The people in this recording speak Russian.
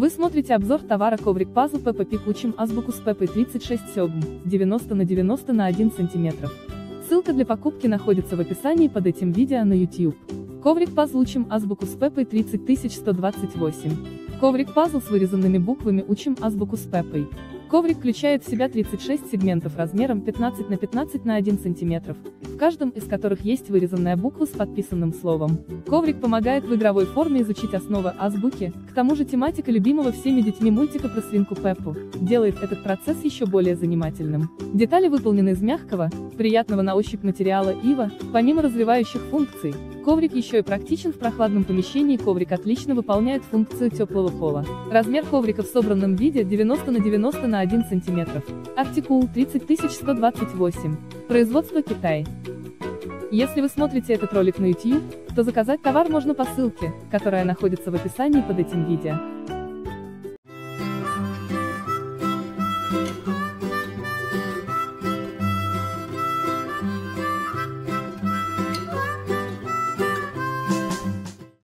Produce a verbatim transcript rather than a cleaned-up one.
Вы смотрите обзор товара коврик пазл Peppa Pig, учим азбуку с Пеппой тридцать шесть сёгун, девяносто на девяносто на один сантиметр. Ссылка для покупки находится в описании под этим видео на YouTube. Коврик пазл учим азбуку с Пеппой тридцать тысяч сто двадцать восемь. Коврик пазл с вырезанными буквами учим азбуку с Пеппой. Коврик включает в себя тридцать шесть сегментов размером пятнадцать на пятнадцать на один сантиметр, в каждом из которых есть вырезанная буква с подписанным словом. Коврик помогает в игровой форме изучить основы азбуки, к тому же тематика любимого всеми детьми мультика про свинку Пеппу делает этот процесс еще более занимательным. Детали выполнены из мягкого, приятного на ощупь материала ива, помимо развивающих функций. Коврик еще и практичен в прохладном помещении. Коврик отлично выполняет функцию теплого пола. Размер коврика в собранном виде девяносто на девяносто на один сантиметр. Артикул тридцать тысяч сто двадцать восемь. Производство Китай. Если вы смотрите этот ролик на YouTube, то заказать товар можно по ссылке, которая находится в описании под этим видео.